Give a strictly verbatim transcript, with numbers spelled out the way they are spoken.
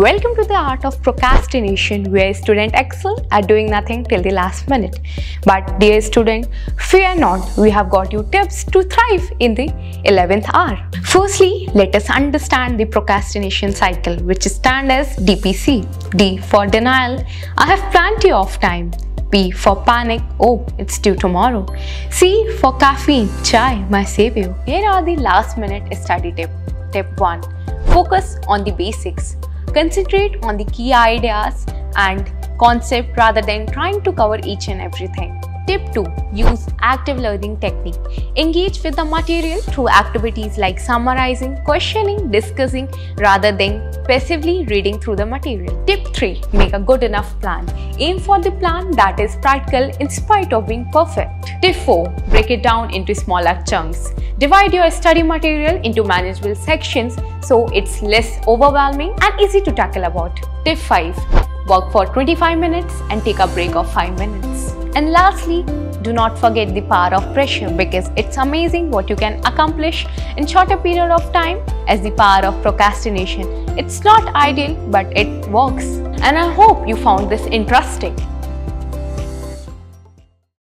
Welcome to the art of procrastination, where students excel at doing nothing till the last minute. But dear student, fear not, we have got you tips to thrive in the eleventh hour. Firstly, let us understand the procrastination cycle, which is stands as D P C. D for denial, I have plenty of time. P for panic, oh, it's due tomorrow. C for caffeine, chai, my savior. Here are the last minute study tips. Tip one. Focus on the basics. Concentrate on the key ideas and concept rather than trying to cover each and everything. Tip two. Use active learning technique. Engage with the material through activities like summarizing, questioning, discussing rather than passively reading through the material. Tip three. Make a good enough plan. Aim for the plan that is practical in spite of being perfect. Tip four. Break it down into smaller chunks. Divide your study material into manageable sections so it's less overwhelming and easy to tackle about. Tip five. Work for twenty-five minutes and take a break of five minutes. And lastly, do not forget the power of pressure, because it's amazing what you can accomplish in shorter period of time as the power of procrastination. It's not ideal, but it works. And I hope you found this interesting.